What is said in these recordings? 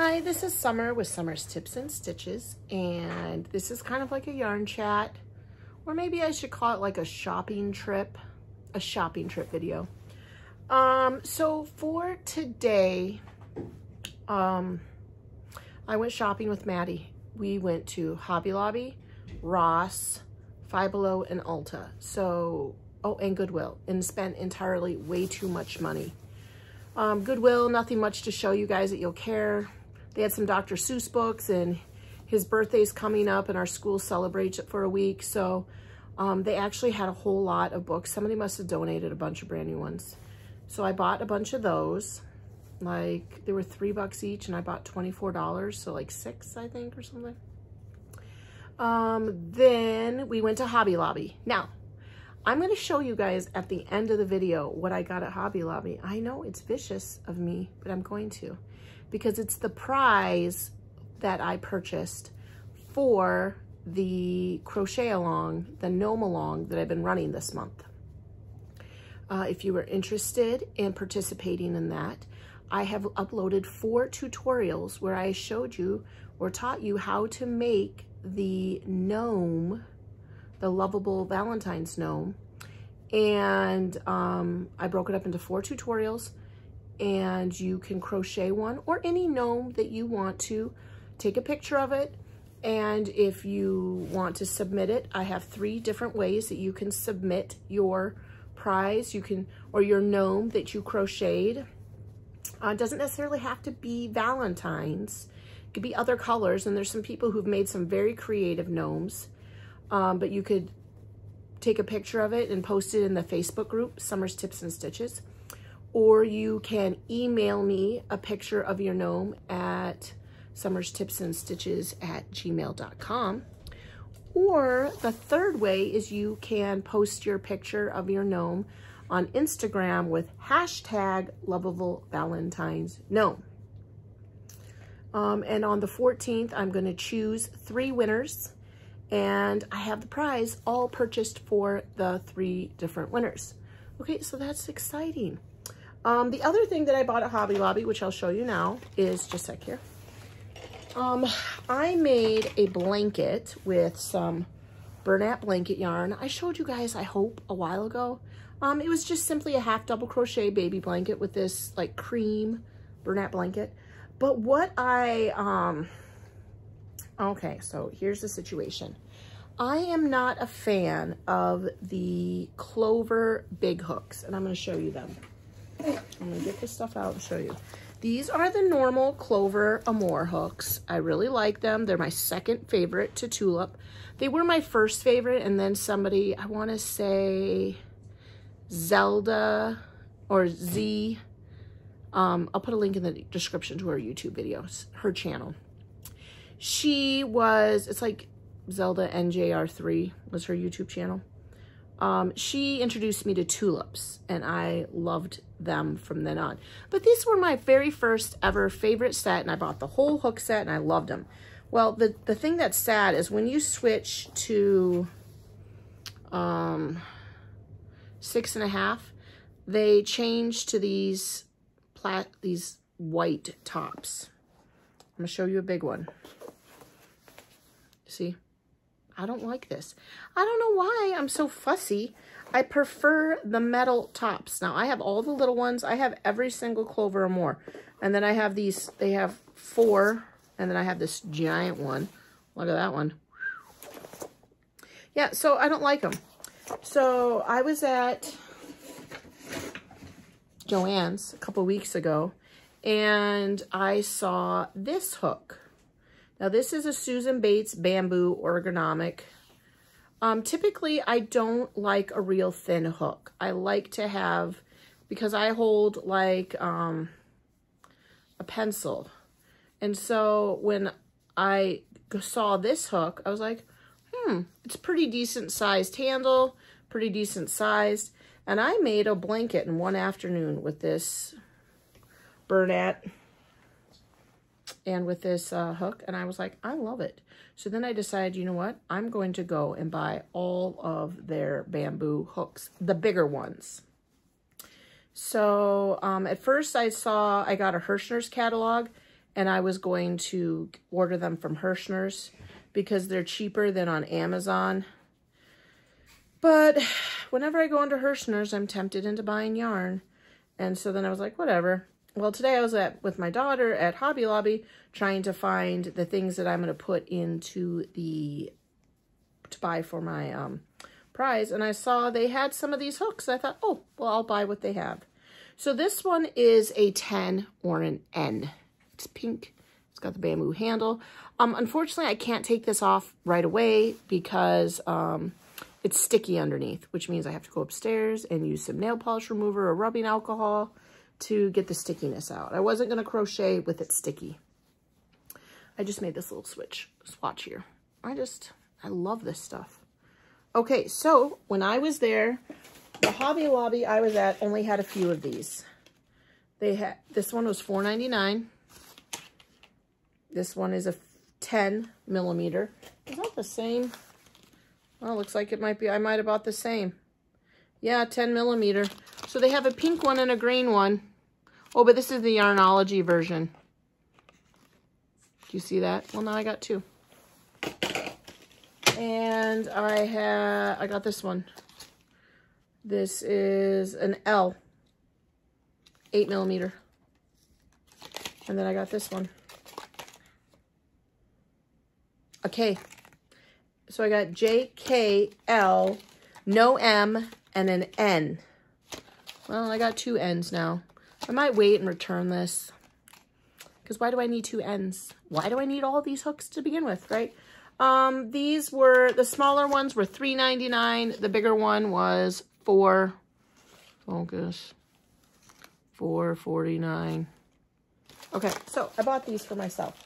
Hi, this is Summer with Summer's Tips and Stitches, and this is kind of like a yarn chat, or maybe I should call it like a shopping trip video. So for today, I went shopping with Maddie. We went to Hobby Lobby, Ross, Five Below, and Ulta. So, oh, and Goodwill, and spent entirely way too much money. Goodwill, nothing much to show you guys that you'll care. They had some Dr. Seuss books, and his birthday's coming up, and our school celebrates it for a week. So they actually had a whole lot of books. Somebody must have donated a bunch of brand new ones. So I bought a bunch of those. Like, they were $3 each, and I bought $24, so like 6, I think, or something. Then we went to Hobby Lobby. Now, I'm going to show you guys at the end of the video what I got at Hobby Lobby. I know it's vicious of me, but I'm going to, because it's the prize that I purchased for the crochet along, the gnome along that I've been running this month. If you were interested in participating in that, I have uploaded 4 tutorials where I showed you or taught you how to make the gnome, the lovable Valentine's gnome. And I broke it up into 4 tutorials, and you can crochet one or any gnome that you want to. Take a picture of it, and if you want to submit it, I have 3 different ways that you can submit your prize, or your gnome that you crocheted. It doesn't necessarily have to be Valentine's. It could be other colors, and there's some people who've made some very creative gnomes. But you could take a picture of it and post it in the Facebook group, Summer's Tips and Stitches. Or you can email me a picture of your gnome at summerstipsandstitches@gmail.com. Or the third way is you can post your picture of your gnome on Instagram with hashtag lovable Valentine's gnome. And on the 14th, I'm going to choose 3 winners, and I have the prize all purchased for the 3 different winners. Okay, so that's exciting. The other thing that I bought at Hobby Lobby, which I'll show you now, is just like here. I made a blanket with some Bernat blanket yarn. I showed you guys, I hope, a while ago. It was just simply a half double crochet baby blanket with this like cream Bernat blanket. But what I, okay, so here's the situation. I am not a fan of the Clover big hooks, and I'm gonna show you them. I'm gonna get this stuff out and show you. These are the normal Clover Amore hooks. I really like them. They're my second favorite to Tulip. They were my first favorite, and then somebody, I wanna say Zelda or Z, I'll put a link in the description to her YouTube videos, her channel. She was, it's like Zelda NJR3 was her YouTube channel. She introduced me to tulips, and I loved them from then on. But these were my very first ever favorite set, and I bought the whole hook set, and I loved them. Well, the thing that's sad is when you switch to 6.5, they change to these white tops. I'm gonna show you a big one. See, I don't like this. I don't know why I'm so fussy. I prefer the metal tops. Now, I have all the little ones. I have every single Clover Amore. And then I have these, they have 4. And then I have this giant one. Look at that one. Yeah, so I don't like them. So I was at Joanne's a couple weeks ago, and I saw this hook. Now, this is a Susan Bates bamboo origami. Typically, I don't like a real thin hook. I like to have, because I hold like a pencil. And so when I saw this hook, I was like, it's pretty decent sized handle, pretty decent sized. And I made a blanket in one afternoon with this Bernat and with this hook, and I was like, I love it. So then I decided, you know what? I'm going to go and buy all of their bamboo hooks, the bigger ones. So at first I got a Hirschner's catalog, and I was going to order them from Hirschner's because they're cheaper than on Amazon. But whenever I go into Hirschner's, I'm tempted into buying yarn. And so then I was like, whatever. Well, today I was with my daughter at Hobby Lobby trying to find the things that I'm going to put into the, to buy for my prize. And I saw they had some of these hooks. I thought, oh, well, I'll buy what they have. So this one is a 10 or an N. It's pink. It's got the bamboo handle. Unfortunately, I can't take this off right away because it's sticky underneath, which means I have to go upstairs and use some nail polish remover or rubbing alcohol to get the stickiness out. I wasn't going to crochet with it sticky. I just made this little swatch here. I love this stuff. Okay, so when I was there, the Hobby Lobby I was at only had a few of these. They had, this one was $4.99. This one is a 10 millimeter. Is that the same? Well, looks like it might be. I might have bought the same. Yeah, 10 millimeter. So they have a pink one and a green one. Oh, but this is the Yarnology version. Do you see that? Well, now I got two. And I got this one. This is an L, 8 millimeter. And then I got this one. Okay. So I got J, K, L, no M, and an N. Well, I got two N's now. I might wait and return this. Because why do I need two N's? Why do I need all these hooks to begin with, right? These were, the smaller ones were $3.99. The bigger one was $4.49. Okay, so I bought these for myself.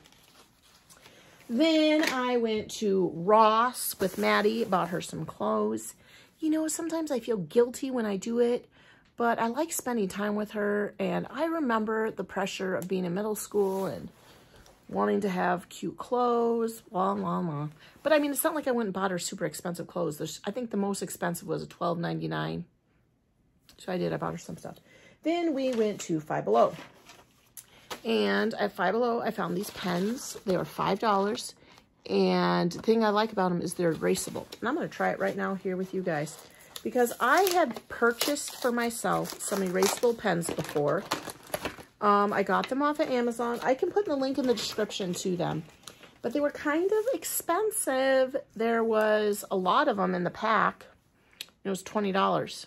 Then I went to Ross with Maddie, bought her some clothes. You know, sometimes I feel guilty when I do it, but I like spending time with her. And I remember the pressure of being in middle school and wanting to have cute clothes, But I mean, it's not like I went and bought her super expensive clothes. I think the most expensive was a $12.99. So I did, I bought her some stuff. Then we went to Five Below. And at Five Below, I found these pens. They were $5. And the thing I like about them is they're erasable. And I'm going to try it right now here with you guys. Because I had purchased for myself some erasable pens before. I got them off of Amazon. I can put the link in the description to them. But they were kind of expensive. There was a lot of them in the pack. It was $20.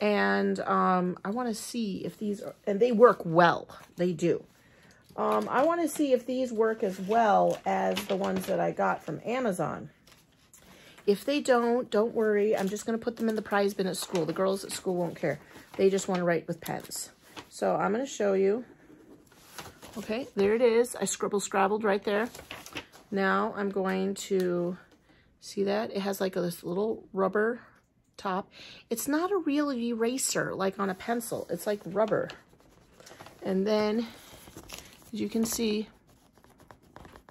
And I want to see if these are, and they work well. They do. I want to see if these work as well as the ones that I got from Amazon. If they don't worry. I'm just going to put them in the prize bin at school. The girls at school won't care. They just want to write with pens. So I'm going to show you. Okay, there it is. I scribbled right there. Now I'm going to see that. It has like this little rubber top. It's not a real eraser like on a pencil. It's like rubber. And then, as you can see,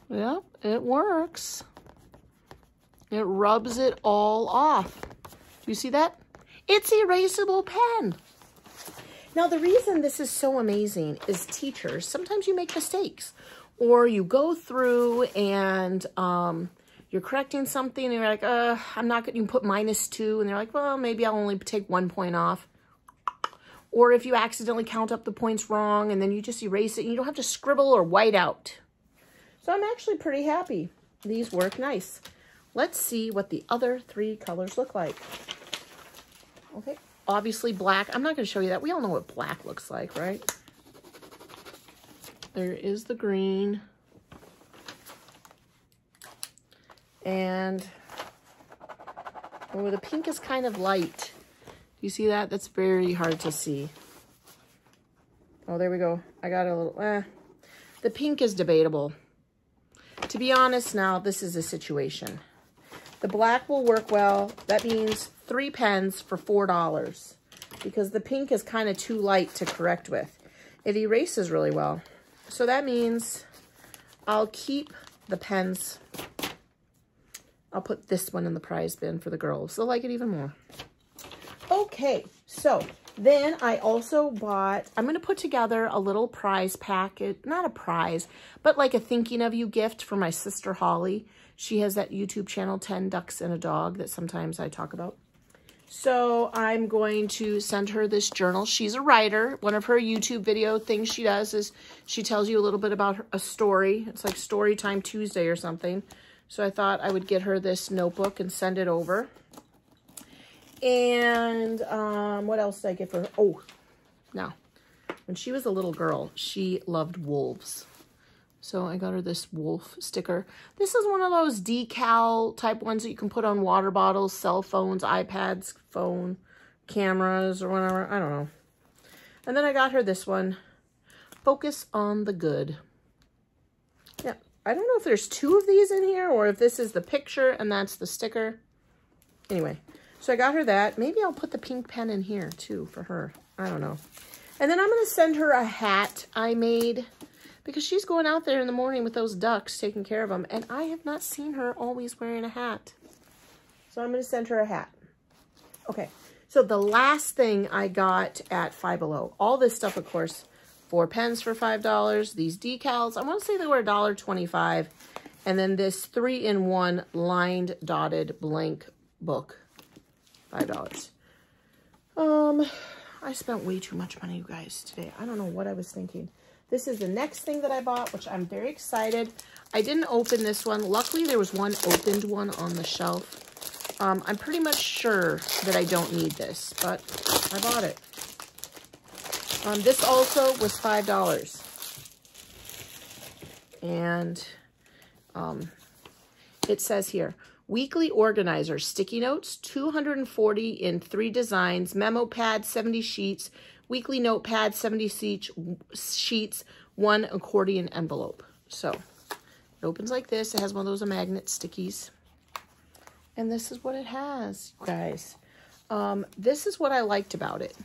yeah, it works. It rubs it all off. Do you see that? It's an erasable pen. Now, the reason this is so amazing is teachers, sometimes you make mistakes or you go through and you're correcting something and you're like, I'm not going to put -2. And they're like, well, maybe I'll only take 1 point off. Or if you accidentally count up the points wrong and then you just erase it and you don't have to scribble or white out. So I'm actually pretty happy. These work nice. Let's see what the other three colors look like. Okay, obviously black. I'm not going to show you that. We all know what black looks like, right? There is the green. And oh, the pink is kind of light. Do you see that? That's very hard to see. Oh, there we go. I got a little, The pink is debatable. To be honest now, this is a situation. The black will work well. That means 3 pens for $4 because the pink is kind of too light to correct with. It erases really well. So that means I'll keep the pens. I'll put this one in the prize bin for the girls. They'll like it even more. Okay, so Then I also bought, I'm going to put together a little prize packet, not a prize, but like a thinking of you gift for my sister, Holly. She has that YouTube channel, 10 Ducks and a Dog, that sometimes I talk about. So I'm going to send her this journal. She's a writer. One of her YouTube video things she does is she tells you a little bit about a story. It's like Story Time Tuesday or something. So I thought I would get her this notebook and send it over. And what else did I get for her? Oh, now, when she was a little girl, she loved wolves. So I got her this wolf sticker. This is one of those decal type ones that you can put on water bottles, cell phones, iPads, phone, cameras, or whatever. I don't know. And then I got her this one. Focus on the good. Yeah, I don't know if there's two of these in here or if this is the picture and that's the sticker. Anyway. So I got her that. Maybe I'll put the pink pen in here too for her. I don't know. And then I'm going to send her a hat I made because she's going out there in the morning with those ducks, taking care of them. And I have not seen her always wearing a hat. So I'm going to send her a hat. Okay. So the last thing I got at Five Below, all this stuff, of course, 4 pens for $5, these decals, I want to say they were $1.25. And then this 3-in-1 lined dotted blank book. $5. I spent way too much money, you guys, today. I don't know what I was thinking. This is the next thing that I bought, which I'm very excited. I didn't open this one. Luckily, there was one opened one on the shelf. I'm pretty much sure that I don't need this, but I bought it. This also was $5. And it says here, Weekly Organizer, Sticky Notes, 240 in 3 designs, Memo Pad, 70 sheets, Weekly Notepad, 70 sheets, 1 accordion envelope. So it opens like this. It has one of those magnet stickies. And this is what it has, you guys. This is what I liked about it.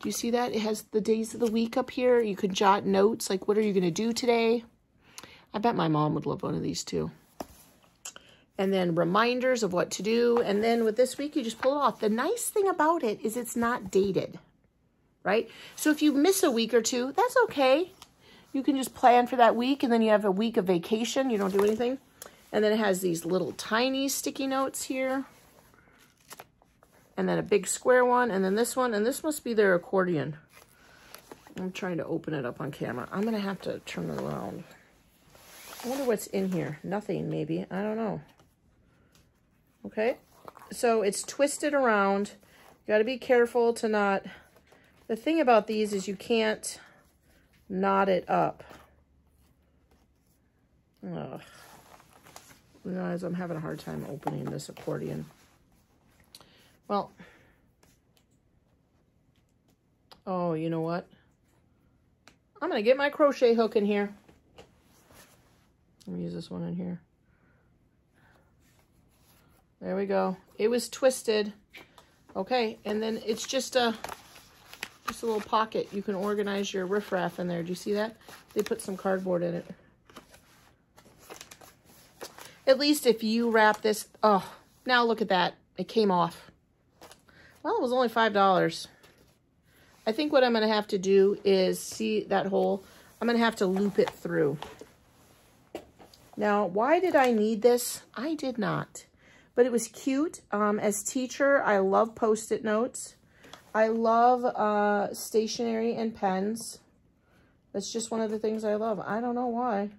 Do you see that? It has the days of the week up here. You could jot notes, like what are you going to do today? I bet my mom would love one of these too. And then reminders of what to do. And then with this week, you just pull it off. The nice thing about it is it's not dated, right? So if you miss a week or two, that's okay. You can just plan for that week, and then you have a week of vacation. You don't do anything. And then it has these little tiny sticky notes here. And then a big square one, and then this one. And this must be their accordion. I'm trying to open it up on camera. I'm going to have to turn it around. I wonder what's in here. Nothing, maybe. I don't know. Okay, so it's twisted around. You got to be careful to not... The thing about these is you can't knot it up. Ugh. I realize I'm having a hard time opening this accordion. Well, oh, you know what? I'm going to get my crochet hook in here. Let me use this one in here. There we go. It was twisted. Okay, and then it's just a little pocket. You can organize your riffraff in there. Do you see that? They put some cardboard in it. At least if you wrap this... Oh, now look at that. It came off. Well, it was only $5. I think what I'm going to have to do is... See that hole? I'm going to have to loop it through. Now, why did I need this? I did not. But it was cute. As teacher, I love Post-it notes. I love stationery and pens. That's just one of the things I love. I don't know why.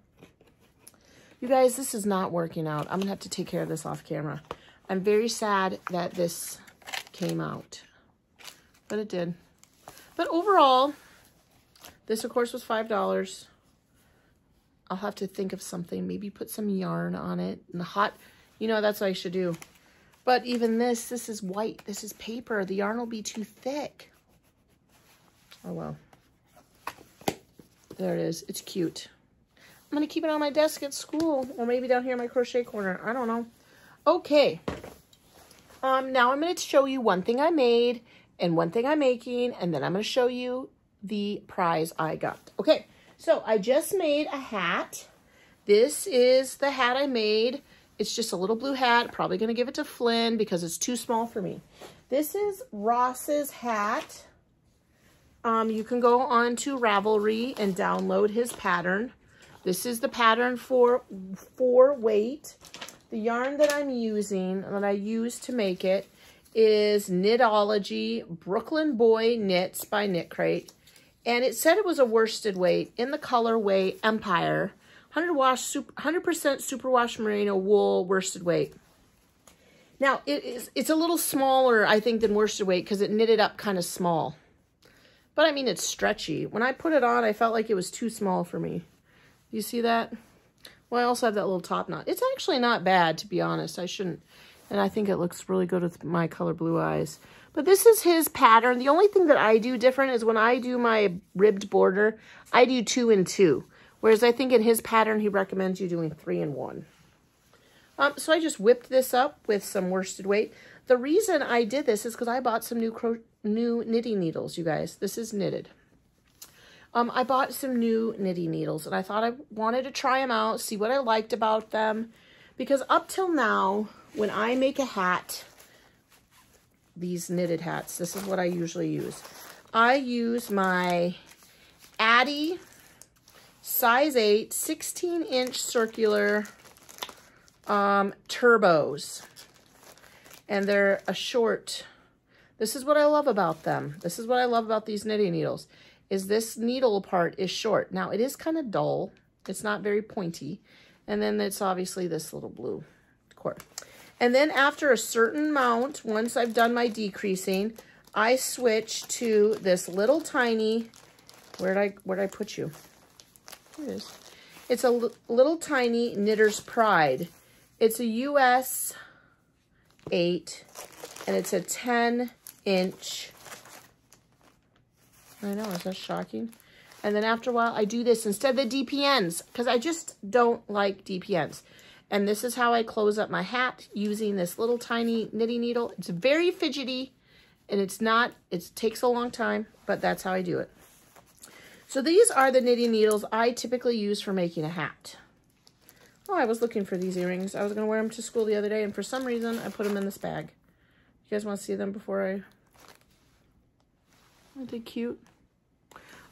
You guys, this is not working out. I'm going to have to take care of this off camera. I'm very sad that this came out. But it did. But overall, this, of course, was $5. I'll have to think of something. Maybe put some yarn on it. And the hot... You know, that's what I should do. But even this, this is white. This is paper. The yarn will be too thick. Oh, well. There it is. It's cute. I'm going to keep it on my desk at school. Or maybe down here in my crochet corner. I don't know. Okay. Now I'm going to show you one thing I made and one thing I'm making. And then I'm going to show you the prize I got. Okay. So I just made a hat. This is the hat I made. It's just a little blue hat. Probably going to give it to Flynn because it's too small for me. This is Ross's hat. You can go on to Ravelry and download his pattern. This is the pattern for weight. The yarn that I'm using, that I used to make it, is Knitology Brooklyn Boy Knits by Knit Crate. And it said it was a worsted weight in the colorway Empire. 100% superwash merino wool worsted weight. Now, it's a little smaller, I think, than worsted weight because it knitted up kind of small. But, I mean, it's stretchy. When I put it on, I felt like it was too small for me. You see that? Well, I also have that little top knot. It's actually not bad, to be honest. I shouldn't. And I think it looks really good with my color blue eyes. But this is his pattern. The only thing that I do different is when I do my ribbed border, I do 2 and 2. Whereas I think in his pattern, he recommends you doing 3 and 1. So I just whipped this up with some worsted weight. The reason I did this is because I bought some new knitting needles, you guys. This is knitted. I bought some new knitting needles, and I thought I wanted to try them out, see what I liked about them. Because up till now, when I make a hat, these knitted hats, this is what I usually use. I use my Addi size 8, 16-inch circular turbos. And they're a short. This is what I love about them. This is what I love about these knitting needles, is this needle part is short. Now, it is kind of dull. It's not very pointy. And then it's obviously this little blue cord. And then after a certain amount, once I've done my decreasing, I switch to this little tiny, where'd I put you? Here it is. It's a little tiny Knitter's Pride. It's a US 8, and it's a 10-inch. I know, is that shocking? And then after a while, I do this instead of the DPNs, because I just don't like DPNs. And this is how I close up my hat, using this little tiny knitting needle. It's very fidgety, and it takes a long time, but that's how I do it. So these are the knitting needles I typically use for making a hat. Oh, I was looking for these earrings. I was going to wear them to school the other day, and for some reason, I put them in this bag. You guys want to see them before I... Aren't they cute?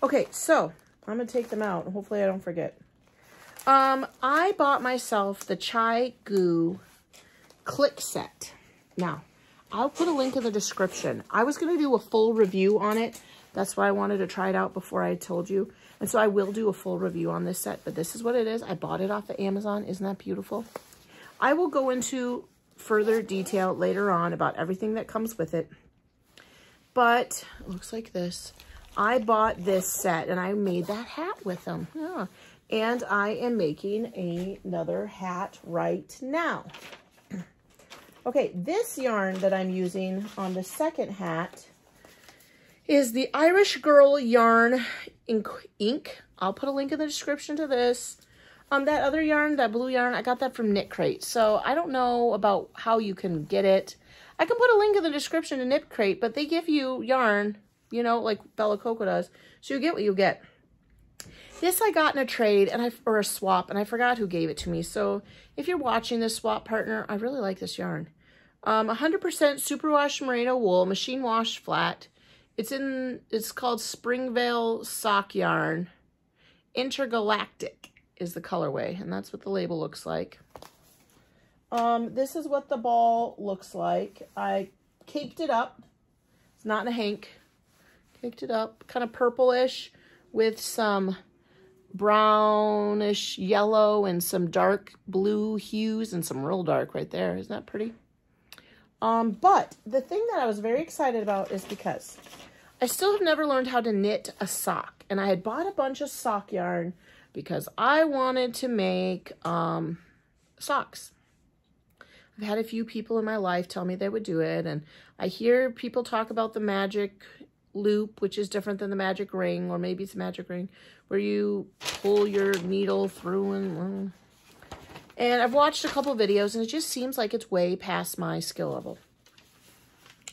Okay, so I'm going to take them out. Hopefully I don't forget. I bought myself the Chiagoo Click set. Now, I'll put a link in the description. I was going to do a full review on it. That's why I wanted to try it out before I told you. And so I will do a full review on this set. But this is what it is. I bought it off of Amazon. Isn't that beautiful? I will go into further detail later on about everything that comes with it. But it looks like this. I bought this set, and I made that hat with them. Yeah. And I am making another hat right now. Okay, this yarn that I'm using on the second hat is the Irish Girl yarn ink. I'll put a link in the description to this. That other yarn, that blue yarn, I got that from Knit Crate. So I don't know about how you can get it. I can put a link in the description to Knit Crate, but they give you yarn, you know, like Bella Coco does. So you get what you get. This I got in a trade or a swap, and I forgot who gave it to me. So if you're watching this swap partner, I really like this yarn. 100% superwash merino wool, machine wash flat. It's called Springvale Sock Yarn. Intergalactic is the colorway, and that's what the label looks like. This is what the ball looks like. I caked it up. It's not in a hank. Picked it up, kind of purplish with some brownish yellow and some dark blue hues and some real dark right there. Isn't that pretty? But the thing that I was very excited about is because I still have never learned how to knit a sock. And I had bought a bunch of sock yarn because I wanted to make socks. I've had a few people in my life tell me they would do it. And I hear people talk about the magic loop, which is different than the magic ring, or maybe it's a magic ring where you pull your needle through, and I've watched a couple videos, and it just seems like it's way past my skill level.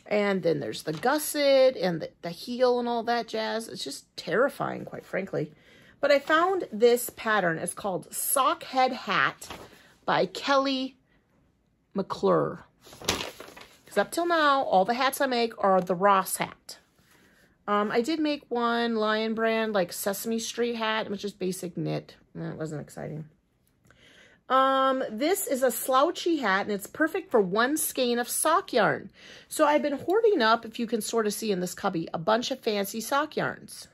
And then there's the gusset and the heel and all that jazz. It's just terrifying, quite frankly. But I found this pattern. It's called Sock Head Hat by Kelly McClure, because up till now all the hats I make are the Ross hat. I did make one Lion Brand, like Sesame Street hat, which is basic knit. That wasn't exciting. This is a slouchy hat, and it's perfect for one skein of sock yarn. So I've been hoarding up, if you can sort of see in this cubby, a bunch of fancy sock yarns.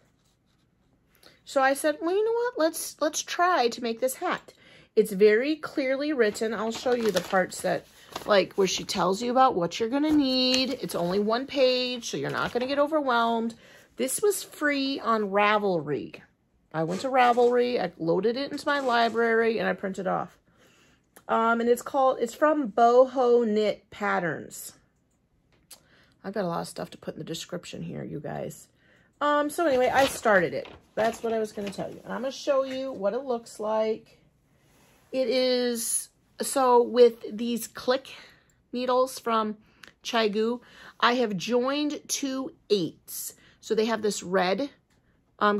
So I said, well, you know what? Let's try to make this hat. It's very clearly written. I'll show you the parts that, like, where she tells you about what you're going to need. It's only one page, so you're not going to get overwhelmed. This was free on Ravelry. I went to Ravelry. I loaded it into my library, and I printed off. And it's called, it's from Boho Knit Patterns. I've got a lot of stuff to put in the description here, you guys. So anyway, I started it. That's what I was going to tell you. And I'm going to show you what it looks like. It is, so with these click needles from Chiagoo, I have joined 2 8s. So they have this red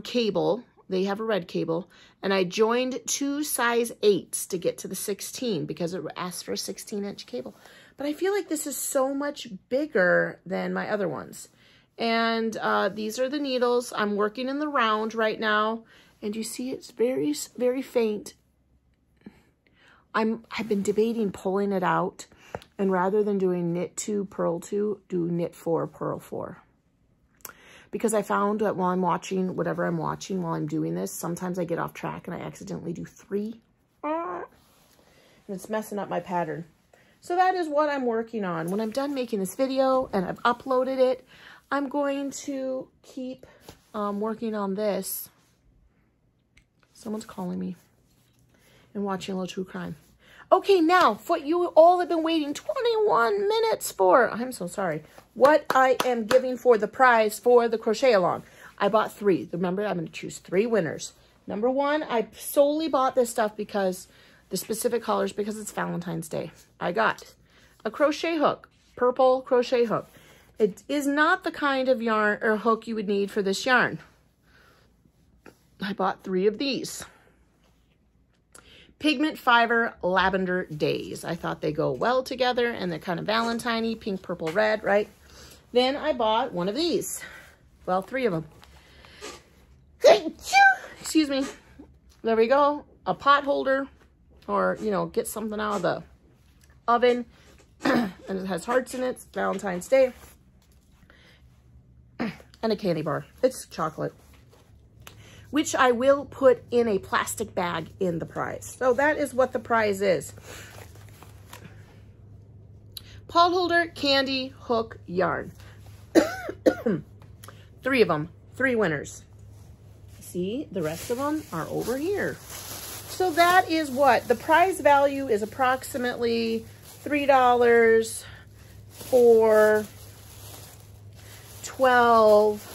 cable. They have a red cable. And I joined 2 size 8s to get to the 16 because it asks for a 16-inch cable. But I feel like this is so much bigger than my other ones. And these are the needles. I'm working in the round right now. And you see it's very, very faint. I've been debating pulling it out, and rather than doing knit 2, purl 2, do knit 4, purl 4. Because I found that while I'm watching, whatever I'm watching while I'm doing this, sometimes I get off track and I accidentally do 3. And it's messing up my pattern. So that is what I'm working on. When I'm done making this video and I've uploaded it, I'm going to keep working on this. Someone's calling me and watching a little true crime. Okay, now, for what you all have been waiting 21 minutes for, I'm so sorry, what I am giving for the prize for the crochet along. I bought 3. Remember, I'm going to choose 3 winners. Number 1, I solely bought this stuff because, the specific colors, because it's Valentine's Day. I got a crochet hook, purple crochet hook. It is not the kind of yarn or hook you would need for this yarn. I bought 3 of these. Pigment Fiber Lavender Days. I thought they go well together, and they're kind of Valentine-y, pink, purple, red, right? Then I bought one of these. Well, 3 of them. Excuse me. There we go. A pot holder, or, you know, get something out of the oven. And it has hearts in it. It's Valentine's Day. And a candy bar. It's chocolate, which I will put in a plastic bag in the prize. So that is what the prize is. Pot holder, candy, hook, yarn. 3 of them, 3 winners. See, the rest of them are over here. So that is what, the prize value is approximately $3 for 12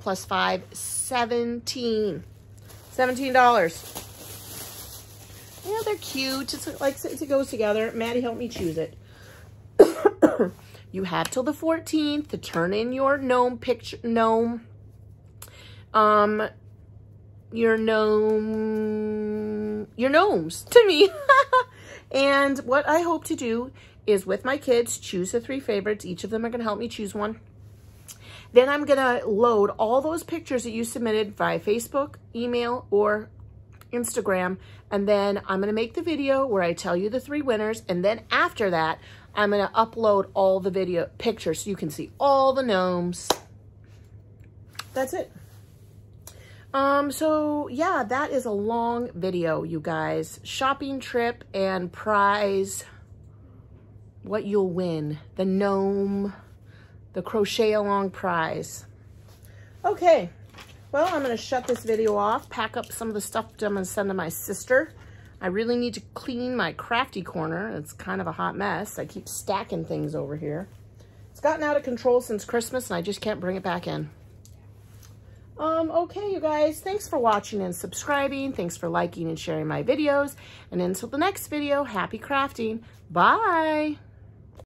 plus 5, $17. Yeah, they're cute. It's like it goes together. Maddie helped me choose it. You have till the 14th to turn in your gnome picture, your gnomes to me. And what I hope to do is with my kids, choose the 3 favorites. Each of them are going to help me choose one. Then I'm going to load all those pictures that you submitted via Facebook, email, or Instagram. And then I'm going to make the video where I tell you the 3 winners. And then after that, I'm going to upload all the video pictures so you can see all the gnomes. That's it. So yeah, that is a long video, you guys. Shopping trip and prize. What you'll win. The gnome. The crochet along prize. Okay, well, I'm going to shut this video off, pack up some of the stuff that I'm going to send to my sister. I really need to clean my crafty corner. It's kind of a hot mess. I keep stacking things over here. It's gotten out of control since Christmas, and I just can't bring it back in. Okay, you guys, thanks for watching and subscribing. Thanks for liking and sharing my videos. And until the next video, happy crafting. Bye.